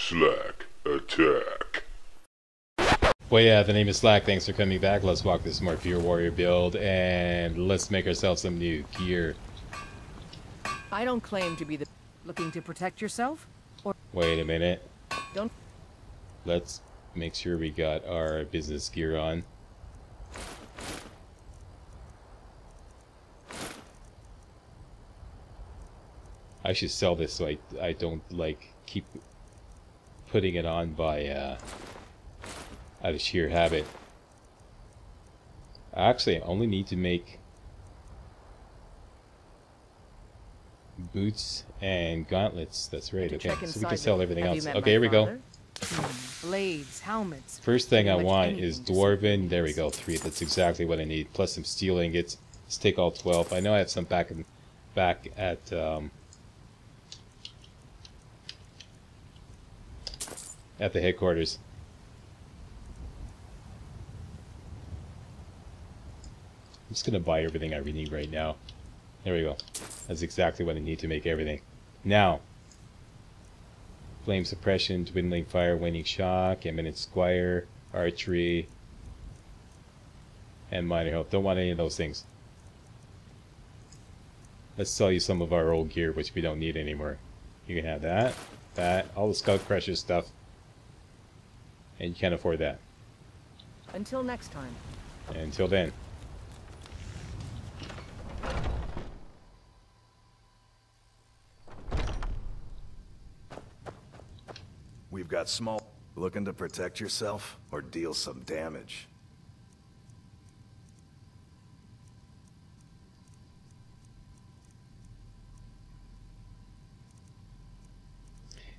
Slack, attack. Well, yeah, the name is Slack. Thanks for coming back. Let's walk through some more Pure Warrior build, and let's make ourselves some new gear. I don't claim to be the... Looking to protect yourself? Or... Wait a minute. Don't... Let's make sure we got our business gear on. I should sell this so I don't, like, keep putting it on by, out of sheer habit. Actually, I only need to make boots and gauntlets. That's right. Okay, so we can sell everything else. Okay, here we go. Blades, helmets. First thing I want is Dwarven. There we go, 3. That's exactly what I need. Plus some steel ingots. Let's take all 12. I know I have some back at at the headquarters. I'm just gonna buy everything I need right now. There we go. That's exactly what I need to make everything. Now, flame suppression, dwindling fire, waning shock, eminent squire, archery, and minor health. Don't want any of those things. Let's sell you some of our old gear, which we don't need anymore. You can have that, all the skull crusher stuff. And you can't afford that. Until next time. Until then. We've got small... Looking to protect yourself or deal some damage?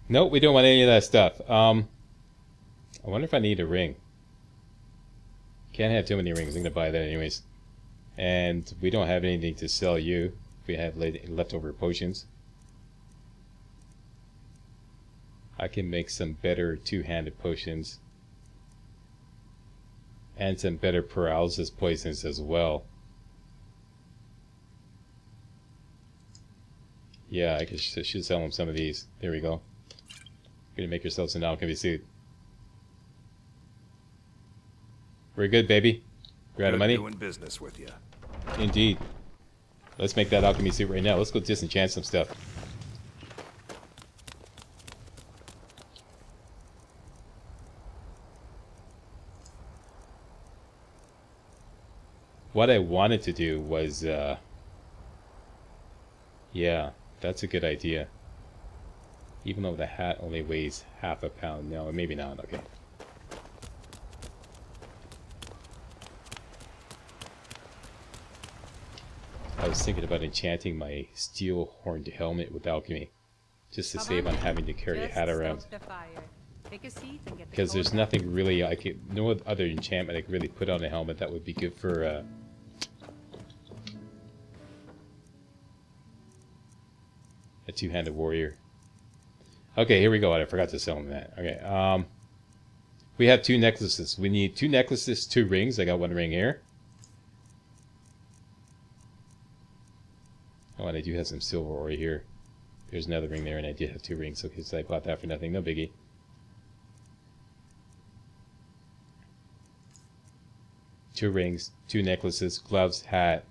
Nope, we don't want any of that stuff. I wonder if I need a ring. Can't have too many rings. I'm gonna buy that anyways. And we don't have anything to sell you. We have leftover potions. I can make some better two-handed potions. And some better paralysis poisons as well. Yeah, I should sell them some of these. There we go. You're gonna make yourselves an alchemy suit. We're good, baby. We're out of money. Doing business with you. Indeed. Let's make that alchemy suit right now. Let's go disenchant some stuff. What I wanted to do was, yeah, that's a good idea. Even though the hat only weighs half a pound. No, maybe not. Okay. I was thinking about enchanting my steel horned helmet with alchemy, just to save on having to carry a hat around. Because there's nothing really I could, no other enchantment I could really put on a helmet that would be good for. A two-handed warrior. Okay, here we go. I forgot to sell him that. Okay, we have 2 necklaces. We need 2 necklaces, 2 rings. I got 1 ring here. Oh, and I do have some silver ore here. There's another ring there, and I did have 2 rings, okay, so I bought that for nothing. No biggie. Two rings, 2 necklaces, gloves, hat,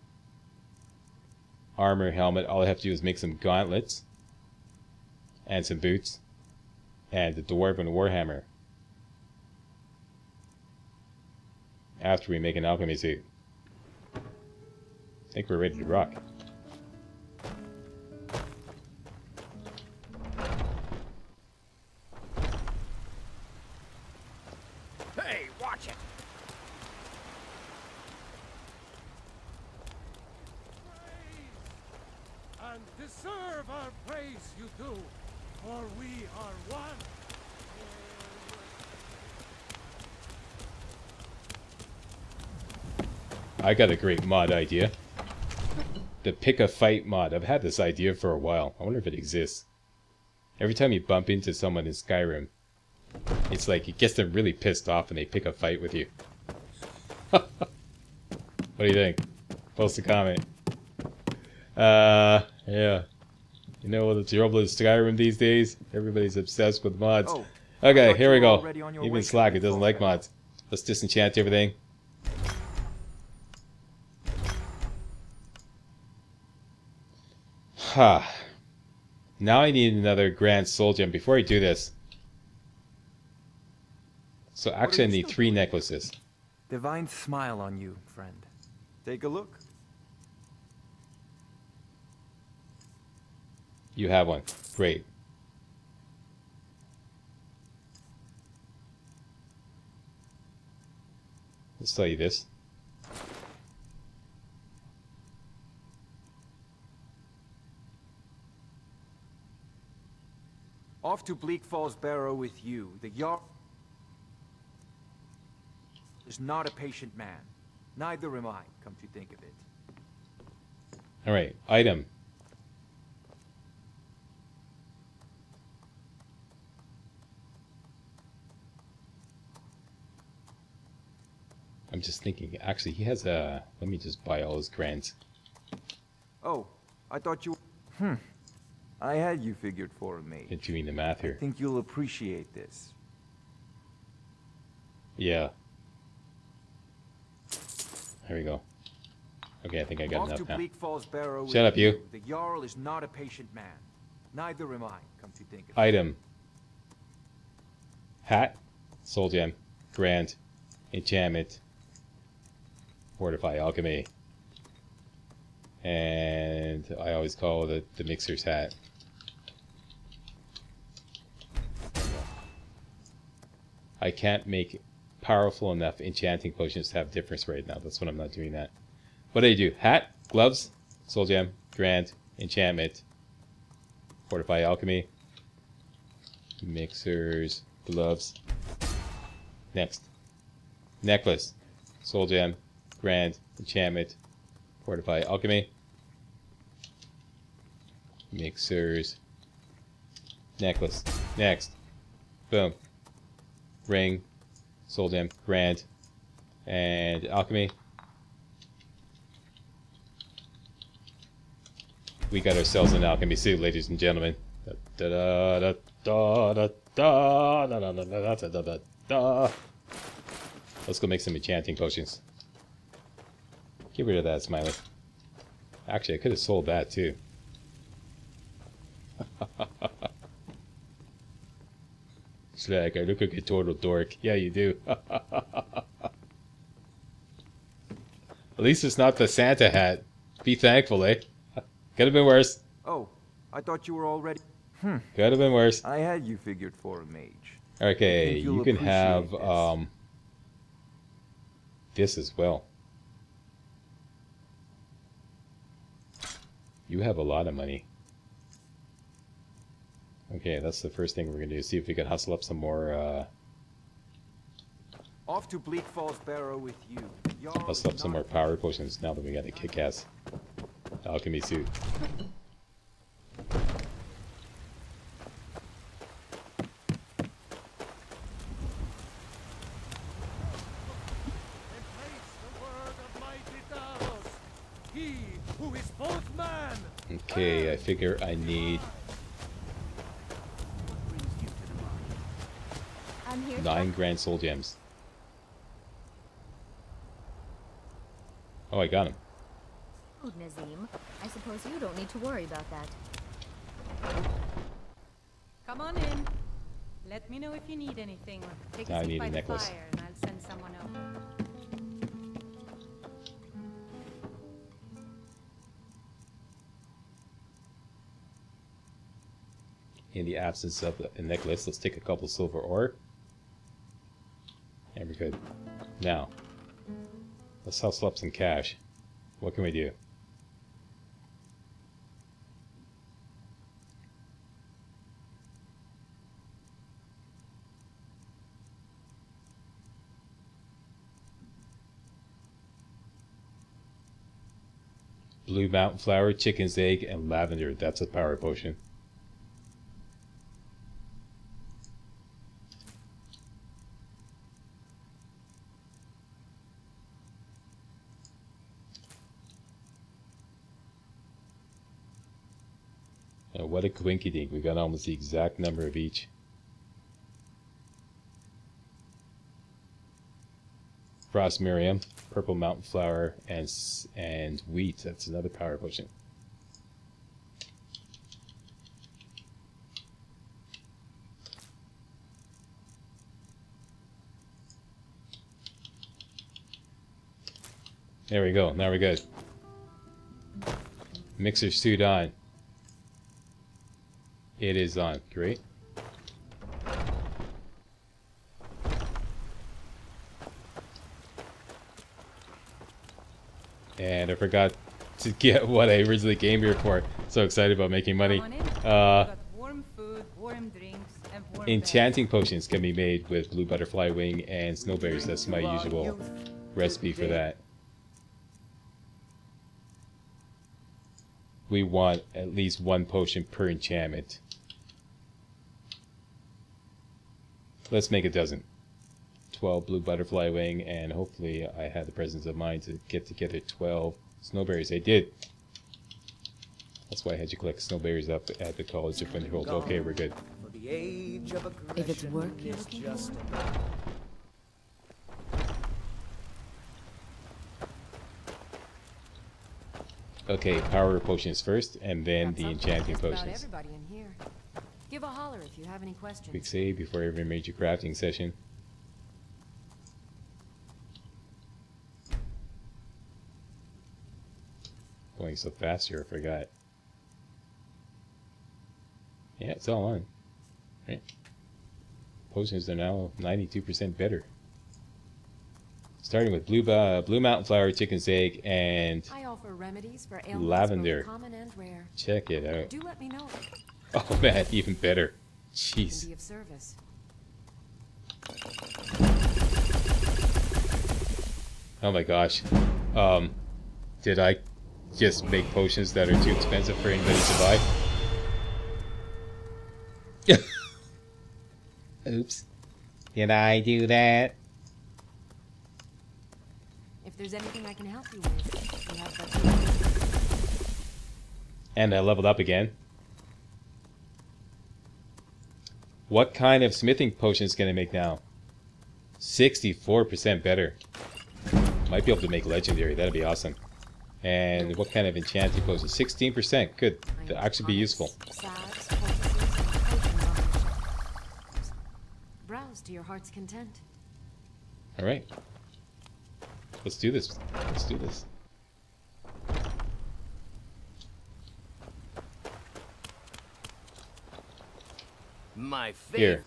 armor, helmet. All I have to do is make some gauntlets and some boots and the Dwarven warhammer after we make an alchemy suit. I think we're ready to rock. I got a great mod idea. The pick a fight mod. I've had this idea for a while. I wonder if it exists. Every time you bump into someone in Skyrim, it's like it gets them really pissed off and they pick a fight with you. What do you think? Post a comment. Yeah. You know, with the trouble in Skyrim these days, everybody's obsessed with mods. Oh, Okay, here we go. Even Slack, it doesn't like mods. Let's disenchant everything. Huh. Now I need another Grand Soul Gem before I do this. So actually I need 3 necklaces. Divine smile on you, friend. Take a look. You have one. Great. Let's tell you this. Off to Bleak Falls Barrow with you. The Yarl is not a patient man. Neither am I, come to think of it. All right, item. I'm just thinking, actually, he has a... Let me just buy all his grands. Oh, I thought you... I had you figured for me. You're doing the math here. I think you'll appreciate this. Yeah. Here we go. Okay, I think I got enough now. Shut up, you. The Yarl is not a patient man. Neither am I, come to think of it. Item. Hat. Soul gem. Grand. Enchantment. Fortify alchemy. And I always call it the mixer's hat. I can't make powerful enough enchanting potions to have difference right now. That's what I'm not doing that. What do I do? Hat, gloves, soul gem, grand, enchantment, fortify alchemy, mixers, gloves. Next. Necklace, soul gem, grand, enchantment, fortify alchemy, mixers, necklace. Next. Boom. Ring, soul gem, grand, and alchemy. We got ourselves an alchemy suit, ladies and gentlemen. Let's go make some enchanting potions. Get rid of that, Smiley. Actually, I could have sold that too. Slack, I look like a total dork. Yeah, you do. At least it's not the Santa hat. Be thankful, eh? Could have been worse. Oh, I thought you were already. Could have been worse. I had you figured for a mage. Okay, you can have this as well. You have a lot of money. Okay, that's the first thing we're gonna do. See if we can hustle up some more. Off to Bleak Falls Barrow with you. Hustle up some more power potions now that we got a kick-ass alchemy suit. Okay, I figure I need 9 grand soul gems. Oh, I got him. Nazim, I suppose you don't need to worry about that. Come on in. Let me know if you need anything. Take a seat by the fire, and I'll send someone over. In the absence of a necklace, let's take a couple silver ore. And we're good. Now, let's hustle up some cash. What can we do? Blue mountain flower, chicken's egg, and lavender. That's a power potion. What a coinkydink. We got almost the exact number of each. Frost Miriam, Purple Mountain Flower, and Wheat. That's another power potion. There we go. Now we're good. Mixer suit on. It is on. Great. And I forgot to get what I originally came here for. So excited about making money. Warm food, warm drinks, and warm enchanting potions can be made with blue butterfly wing and snowberries. That's my usual recipe for that. We want at least one potion per enchantment. Let's make a dozen. 12 blue butterfly wing, and hopefully I had the presence of mind to get together 12 snowberries. I did. That's why I had you collect snowberries up at the college of Winterhold. Okay, we're good. If it's work, it's just... Okay, power potions first, and then the enchanting potions. Give a holler if you have any questions. Quick save before every major crafting session. Going so fast here, I forgot. Yeah, it's all on. Right? Potions are now 92% better. Starting with blue mountain flower, chicken's egg, and I offer remedies for lavender. Common and rare. Check it out. Do let me know. Oh man, even better. Jeez. Of service. Oh my gosh. Did I just make potions that are too expensive for anybody to buy? Oops. Did I do that? There's anything I can help you with. You have that. And I leveled up again. What kind of smithing potions can I make now? 64% better. Might be able to make legendary. That'd be awesome. And what kind of enchanting potions? 16%. Good. That'd actually be useful. Browse to your heart's content. All right. Let's do this. Let's do this. My faith. Here.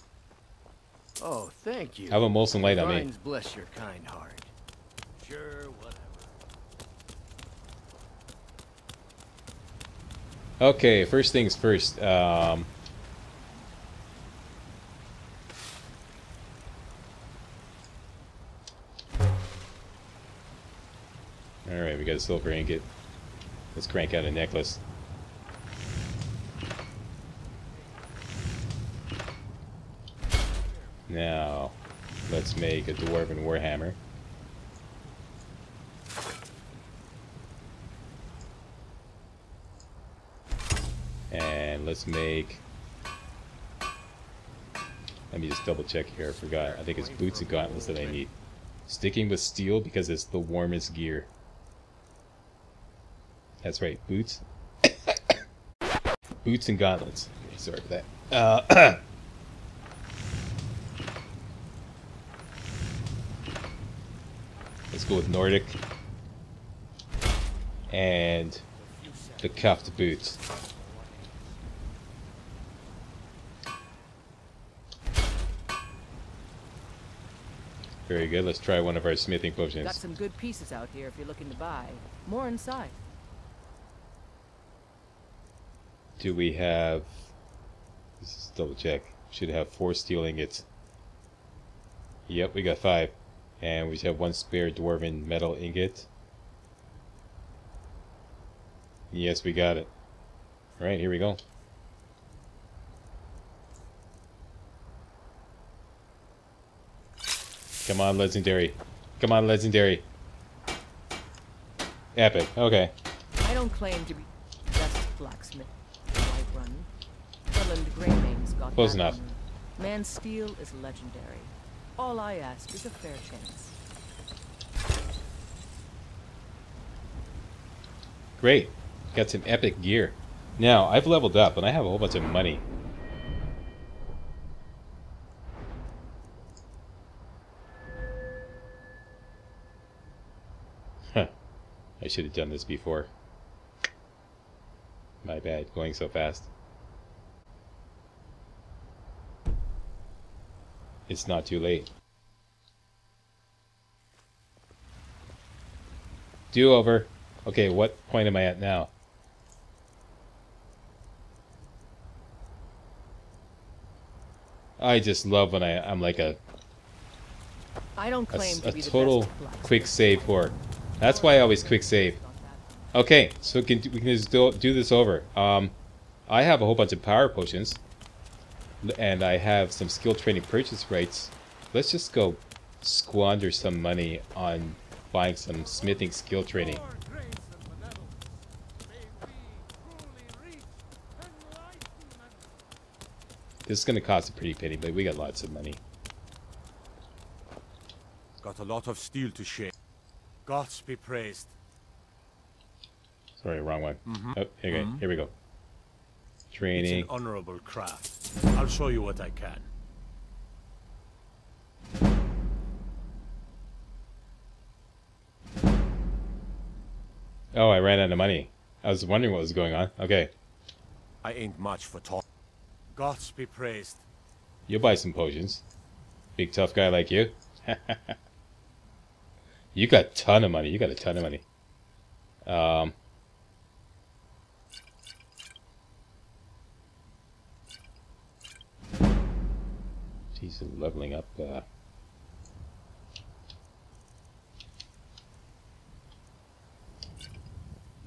Oh, thank you. Have a Molson light on me. Bless your kind heart. Sure, whatever. Okay, first things first. Alright, we got a silver ingot. Let's crank out a necklace. Now, let's make a Dwarven warhammer. And let's make... Let me just double check here, I forgot. I think it's boots and gauntlets that I need. Sticking with steel because it's the warmest gear. That's right, boots. Boots and gauntlets. Okay, sorry for that. Let's go with Nordic. And the cuffed boots. Very good, let's try one of our smithing potions. Got some good pieces out here if you're looking to buy. More inside. Do we have... Let's just double check. Should have 4 steel ingots. Yep, we got 5. And we should have 1 spare Dwarven metal ingot. Yes, we got it. Alright, here we go. Come on, legendary. Come on, legendary. Epic, okay. I don't claim to be just blacksmith. Close enough. Man's steel is legendary. All I ask is a fair chance. Great. Got some epic gear. Now, I've leveled up, and I have a whole bunch of money. Huh. I should have done this before. My bad, going so fast. It's not too late. Do over. Okay, what point am I at now? I just love when I'm like a... I don't claim to be a total quick save whore. That's why I always quick save. Okay, so we can just do this over. I have a whole bunch of power potions. And I have some skill training purchase rights. Let's just go squander some money on buying some smithing skill training. This is going to cost a pretty penny, but we got lots of money. Got a lot of steel to share. Gods be praised. Sorry, wrong one. Mm-hmm. Oh, okay, here we go. Training. It's an honorable craft. I'll show you what I can. Oh, I ran out of money. I was wondering what was going on. Okay. I ain't much for talk. Gods be praised. You'll buy some potions. Big tough guy like you. You got a ton of money. You got a ton of money. He's leveling up. There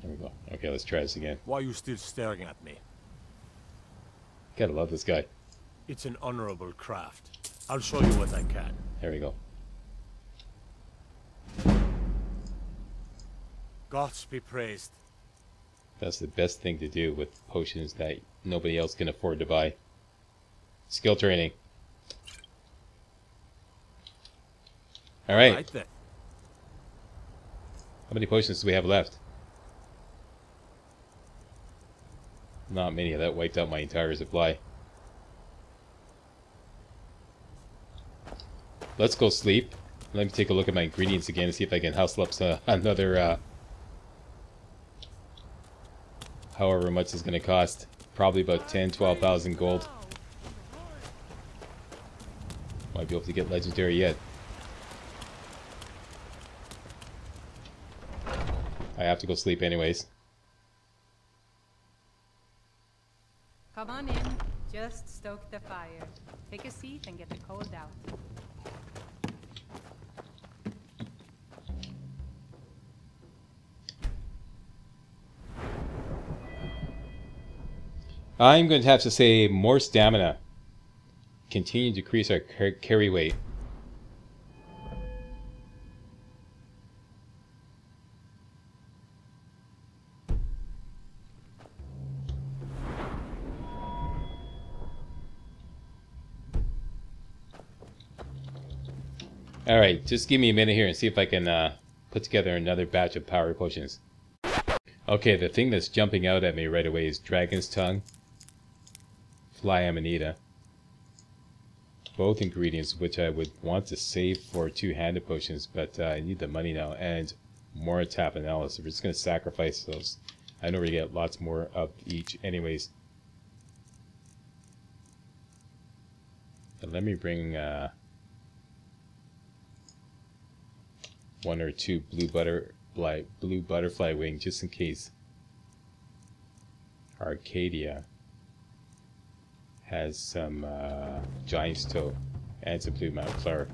we go. Okay, let's try this again. Why are you still staring at me? Gotta love this guy. It's an honorable craft. I'll show you what I can. There we go. Gods be praised. That's the best thing to do with potions that nobody else can afford to buy. Skill training. Alright. How many potions do we have left? Not many. That wiped out my entire supply. Let's go sleep. Let me take a look at my ingredients again and see if I can hustle up another... however much it's going to cost. Probably about 10,000-12,000 gold. Might be able to get legendary yet. I have to go sleep anyways. Come on in. Just stoke the fire. Take a seat and get the cold out. I'm going to have to say more stamina. Continue to decrease our carry weight. Alright, just give me a minute here and see if I can put together another batch of power potions. Okay, the thing that's jumping out at me right away is Dragon's Tongue, Fly Amanita. Both ingredients which I would want to save for two-handed potions, but I need the money now, and more Tapanalis, so we're just going to sacrifice those. I know we get lots more of each anyways. But let me bring... one or two blue butterfly wing just in case Arcadia has some giant's toe and some blue mountain flower.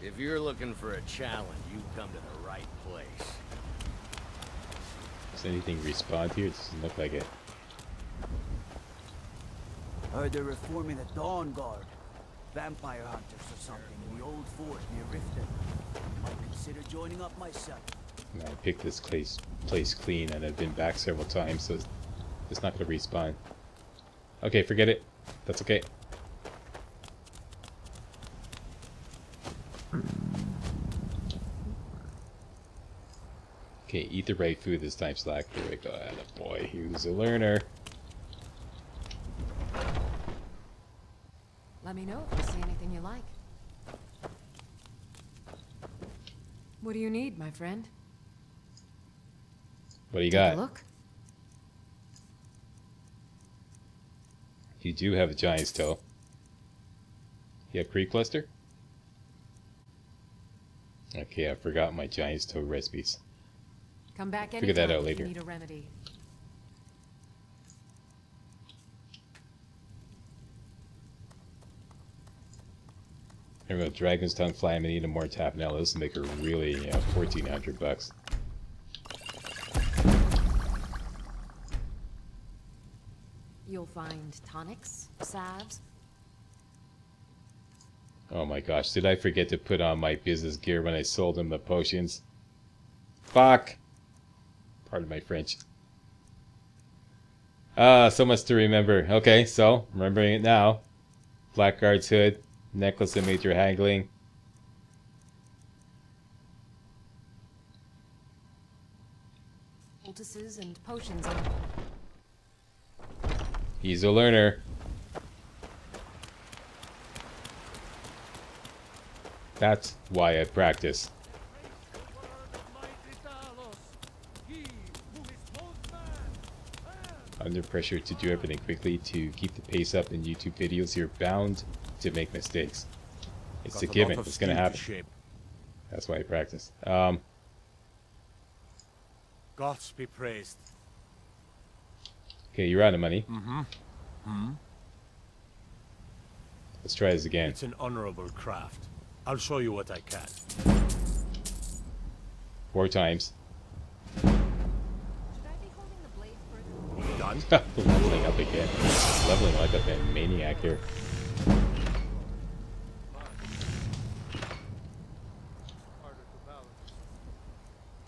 If you're looking for a challenge, you come to the right place. Does anything respawn here? It doesn't look like it. Heard they're reforming the Dawn Guard. Vampire hunters or something in the old forge near Riften. Might consider joining up myself. I picked this place clean and I've been back several times, so it's not going to respawn. Okay, forget it. That's okay. Okay, ether right through this time, Slack. There we go. Attaboy, he was a learner. Let me know if you see anything you like. What do you need, my friend? What do you got? Take a look. You do have a giant's toe. You have Creep Cluster? Okay, I forgot my giant's toe recipes. Come back anytime. Figure that out later. If you need a remedy. Here we go, Dragon's Tongue, Fly Amanita, more Tapanalis, and make her really, you know, 1400 bucks. You'll find tonics, salves. Oh my gosh, did I forget to put on my business gear when I sold him the potions? Fuck! Pardon my French. Ah, so much to remember. Okay, so, remembering it now. Blackguard's hood, necklace of major haggling. Poultices and potions. He's a learner. That's why I practice. Under pressure to do everything quickly to keep the pace up in YouTube videos, you're bound to make mistakes. It's a given. It's gonna happen. That's why I practice. Gods be praised. Okay, you're out of money. Let's try this again. It's an honorable craft. I'll show you what I can. 4 times. Should I be holding the blade further? Done. Leveling up again. Leveling like a maniac here.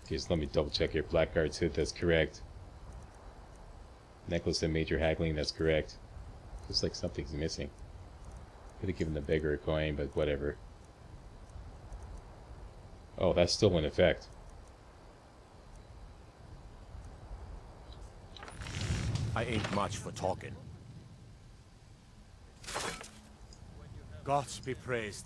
Okay, so let me double check here. Blackguard's hood, that's correct. Necklace of major haggling, that's correct. Looks like something's missing. Could have given the beggar a coin, but whatever. Oh, that's still in effect. I ain't much for talking. Gods be praised.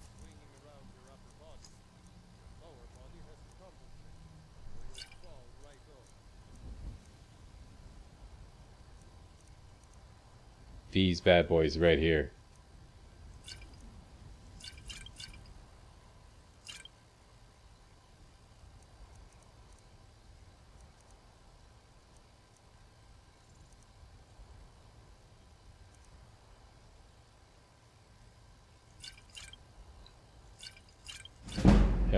These bad boys right here.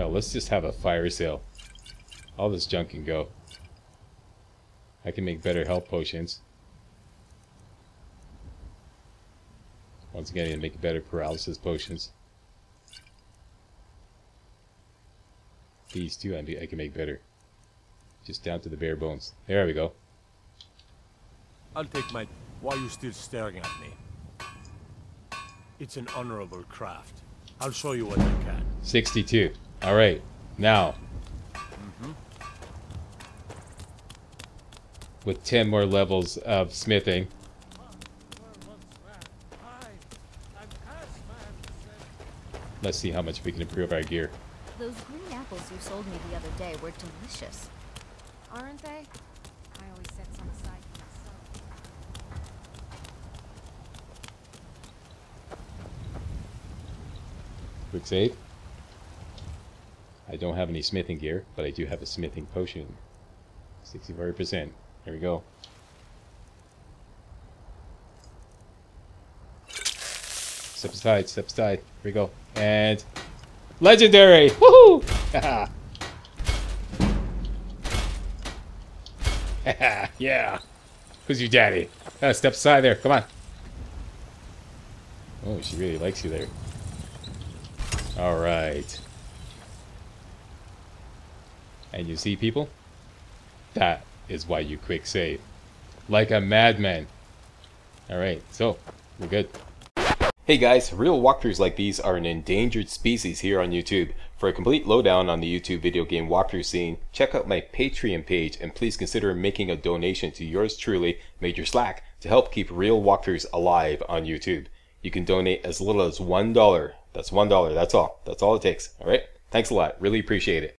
Let's just have a fire sale. All this junk can go. I can make better health potions. Once again, I can make better paralysis potions. These two I can make better. Just down to the bare bones. There we go. I'll take my... Why are you still staring at me? It's an honorable craft. I'll show you what I can. 62. All right, now, with 10 more levels of smithing, let's see how much we can improve our gear. Those green apples you sold me the other day were delicious, aren't they? I always set some aside for myself. Quick save. I don't have any smithing gear, but I do have a smithing potion. 64%. Here we go. Step aside, step aside. Here we go. And legendary! Woohoo! Yeah. Who's your daddy? Step aside there. Come on. Oh, she really likes you there. All right. And you see, people, that is why you quick save like a madman. All right, so we're good. Hey guys, real walkthroughs like these are an endangered species here on YouTube. For a complete lowdown on the YouTube video game walkthrough scene, check out my Patreon page and please consider making a donation to yours truly, Major Slack, to help keep real walkthroughs alive on YouTube. You can donate as little as $1. That's $1, that's all it takes, alright? Thanks a lot, really appreciate it.